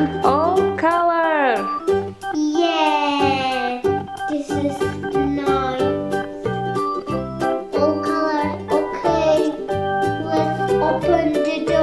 and all color. Yeah, this is nice. All color. Okay, let's open the door.